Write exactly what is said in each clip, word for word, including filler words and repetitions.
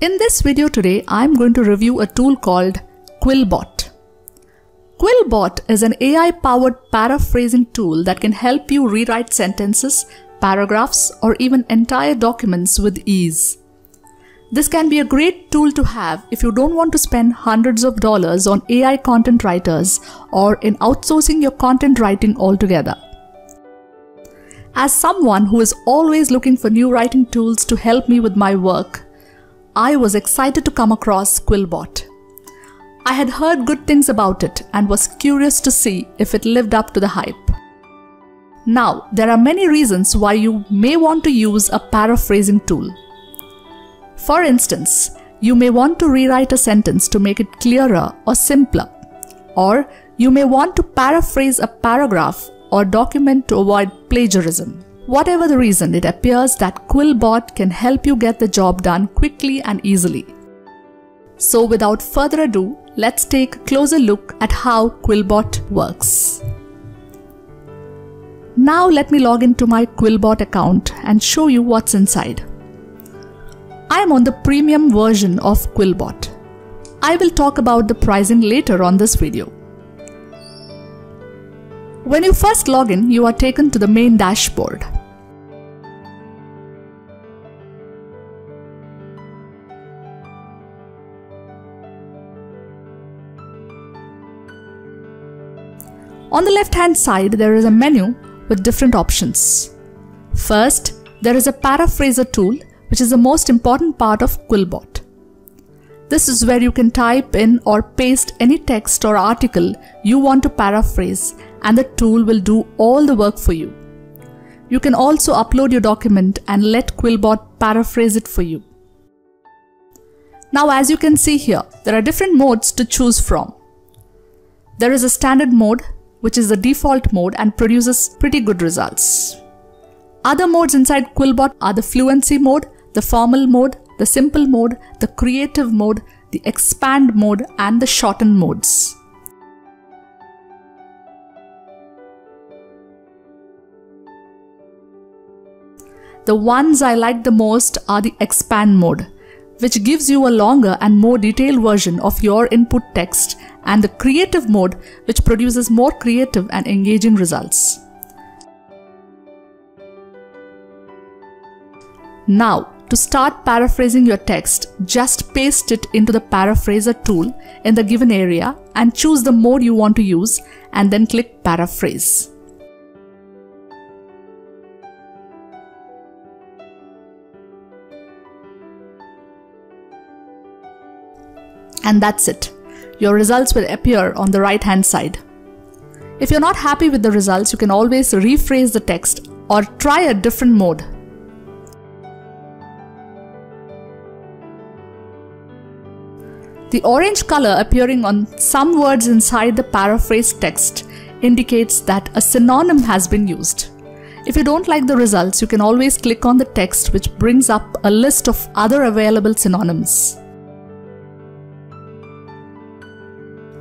In this video today, I'm going to review a tool called Quillbot. Quillbot is an A I-powered paraphrasing tool that can help you rewrite sentences, paragraphs, or even entire documents with ease. This can be a great tool to have if you don't want to spend hundreds of dollars on A I content writers or in outsourcing your content writing altogether. As someone who is always looking for new writing tools to help me with my work, I was excited to come across Quillbot. I had heard good things about it and was curious to see if it lived up to the hype. Now, there are many reasons why you may want to use a paraphrasing tool. For instance, you may want to rewrite a sentence to make it clearer or simpler, or you may want to paraphrase a paragraph or document to avoid plagiarism. Whatever the reason, it appears that Quillbot can help you get the job done quickly and easily. So without further ado, let's take a closer look at how Quillbot works. Now let me log into my Quillbot account and show you what's inside. I am on the premium version of Quillbot. I will talk about the pricing later on this video. When you first log in, you are taken to the main dashboard. On the left-hand side, there is a menu with different options. First, there is a paraphraser tool, which is the most important part of Quillbot. This is where you can type in or paste any text or article you want to paraphrase, and the tool will do all the work for you. You can also upload your document and let Quillbot paraphrase it for you. Now, as you can see here, there are different modes to choose from. There is a standard mode, which is the default mode and produces pretty good results. Other modes inside Quillbot are the fluency mode, the formal mode, the simple mode, the creative mode, the expand mode, and the shorten modes. The ones I like the most are the expand mode, which gives you a longer and more detailed version of your input text, and the creative mode, which produces more creative and engaging results. Now, to start paraphrasing your text, just paste it into the paraphraser tool in the given area and choose the mode you want to use, and then click paraphrase. And that's it. Your results will appear on the right hand side. If you're not happy with the results, you can always rephrase the text or try a different mode. The orange color appearing on some words inside the paraphrased text indicates that a synonym has been used. If you don't like the results, you can always click on the text, which brings up a list of other available synonyms.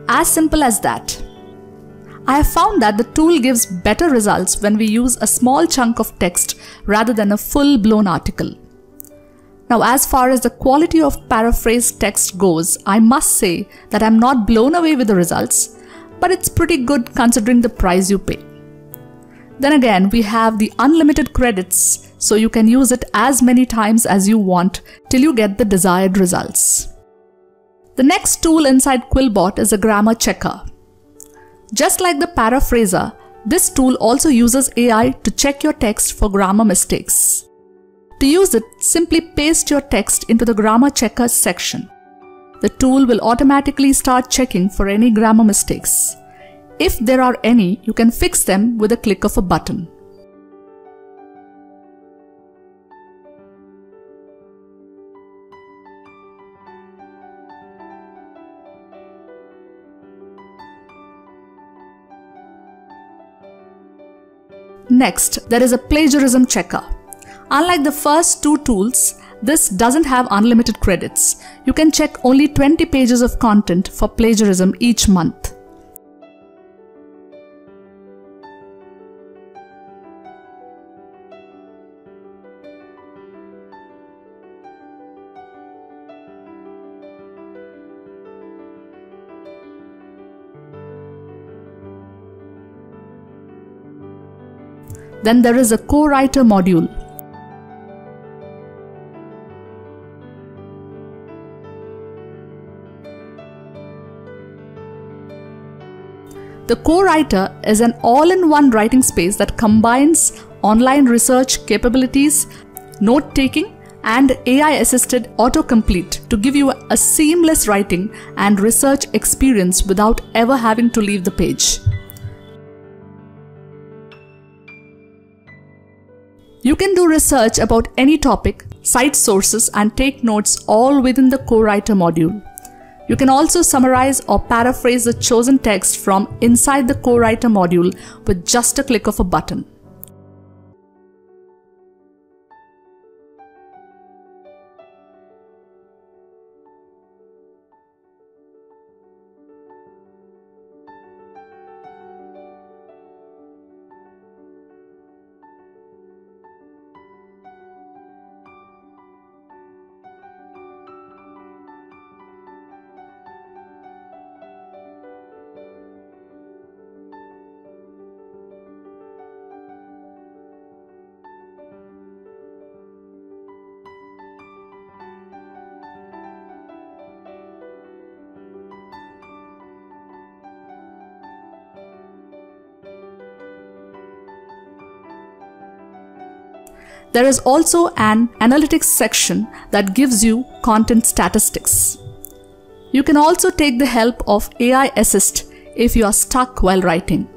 As simple as that. I have found that the tool gives better results when we use a small chunk of text rather than a full-blown article. Now, as far as the quality of paraphrased text goes, I must say that I'm not blown away with the results, but it's pretty good considering the price you pay. Then again, we have the unlimited credits, so you can use it as many times as you want till you get the desired results. The next tool inside Quillbot is a grammar checker. Just like the paraphraser, this tool also uses A I to check your text for grammar mistakes. To use it, simply paste your text into the grammar checker section. The tool will automatically start checking for any grammar mistakes. If there are any, you can fix them with a click of a button. Next, there is a plagiarism checker. Unlike the first two tools, this doesn't have unlimited credits. You can check only twenty pages of content for plagiarism each month. Then there is a co-writer module. The co-writer is an all-in-one writing space that combines online research capabilities, note-taking, and A I-assisted autocomplete to give you a seamless writing and research experience without ever having to leave the page. You can do research about any topic, cite sources, and take notes all within the co-writer module. You can also summarize or paraphrase the chosen text from inside the co-writer module with just a click of a button. There is also an analytics section that gives you content statistics. You can also take the help of A I Assist if you are stuck while writing.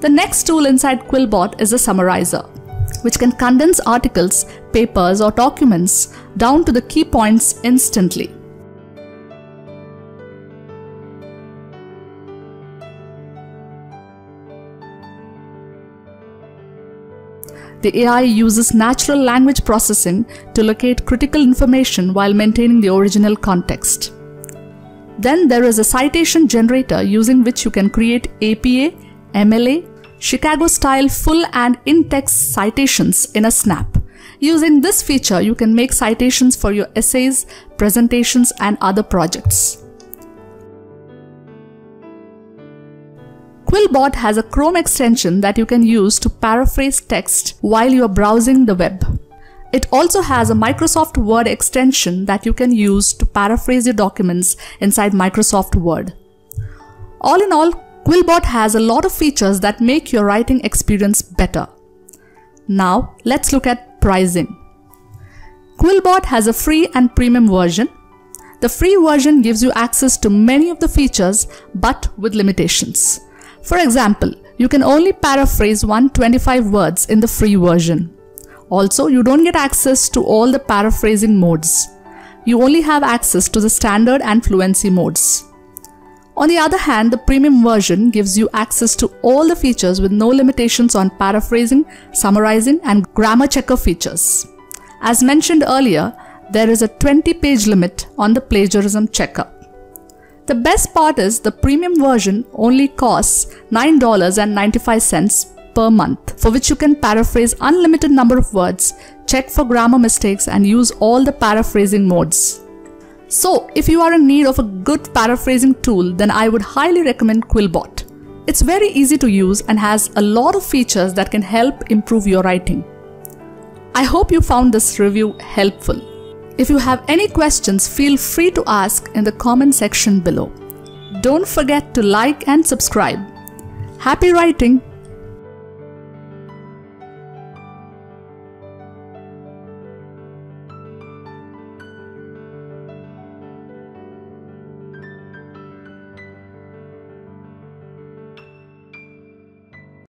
The next tool inside Quillbot is a summarizer, which can condense articles, papers, or documents down to the key points instantly. The A I uses natural language processing to locate critical information while maintaining the original context. Then there is a citation generator using which you can create A P A, M L A, Chicago-style full and in-text citations in a snap. Using this feature, you can make citations for your essays, presentations, and other projects. Quillbot has a Chrome extension that you can use to paraphrase text while you are browsing the web. It also has a Microsoft Word extension that you can use to paraphrase your documents inside Microsoft Word. All in all, Quillbot has a lot of features that make your writing experience better. Now, let's look at pricing. Quillbot has a free and premium version. The free version gives you access to many of the features but with limitations. For example, you can only paraphrase one hundred twenty-five words in the free version. Also, you don't get access to all the paraphrasing modes. You only have access to the standard and fluency modes. On the other hand, the premium version gives you access to all the features with no limitations on paraphrasing, summarizing, and grammar checker features. As mentioned earlier, there is a twenty page limit on the plagiarism checker. The best part is the premium version only costs nine dollars and ninety-five cents per month, for which you can paraphrase unlimited number of words, check for grammar mistakes, and use all the paraphrasing modes. So, if you are in need of a good paraphrasing tool, then I would highly recommend Quillbot. It's very easy to use and has a lot of features that can help improve your writing. I hope you found this review helpful. If you have any questions, feel free to ask in the comment section below. Don't forget to like and subscribe. Happy writing!